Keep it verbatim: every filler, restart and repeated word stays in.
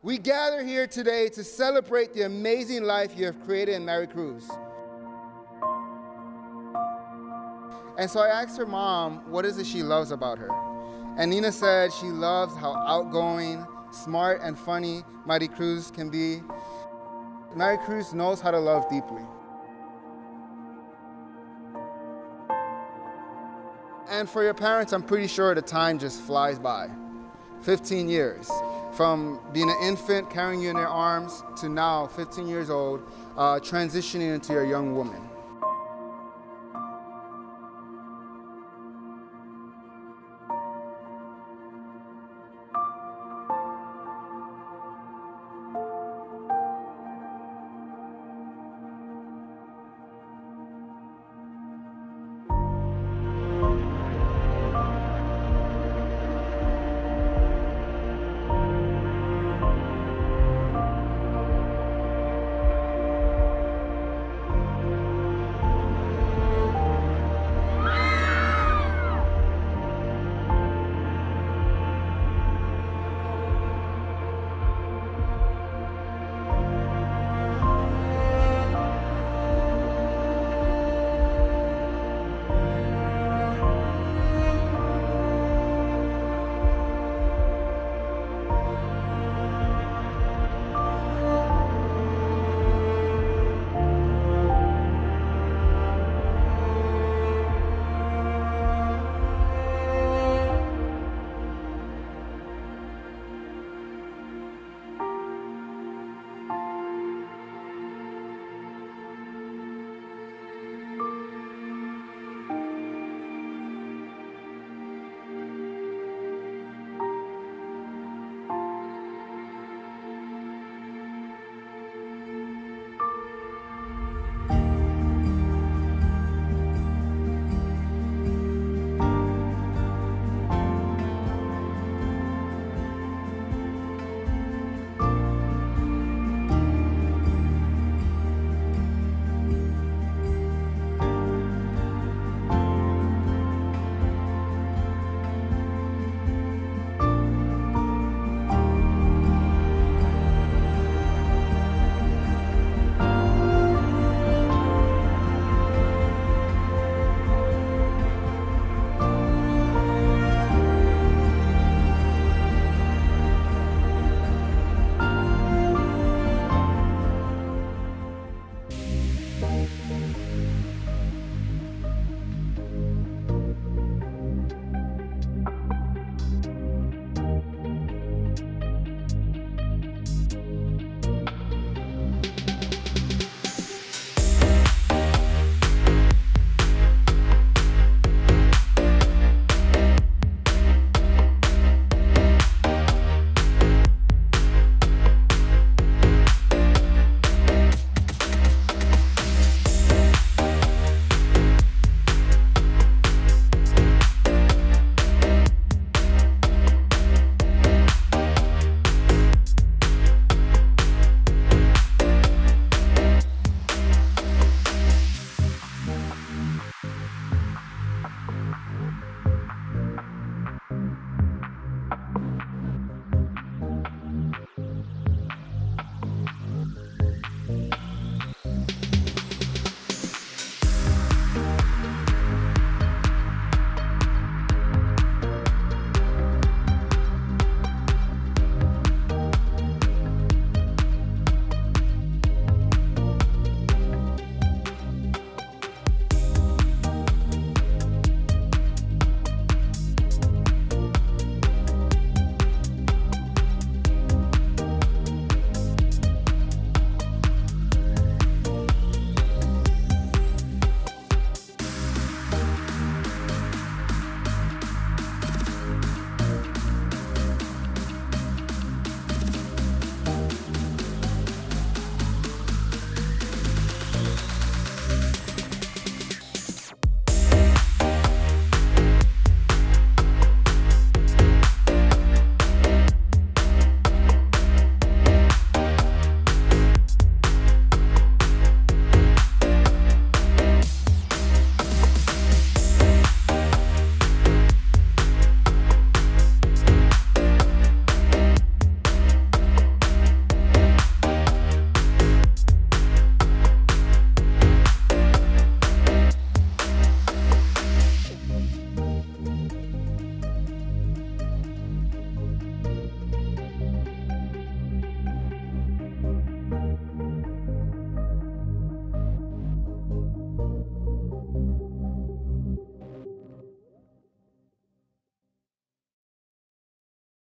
We gather here today to celebrate the amazing life you have created in Maricruz. And so I asked her mom, what is it she loves about her? And Nina said she loves how outgoing, smart, and funny Maricruz can be. Maricruz knows how to love deeply. And for your parents, I'm pretty sure the time just flies by. fifteen years. From being an infant, carrying you in their arms, to now, fifteen years old, uh, transitioning into a young woman.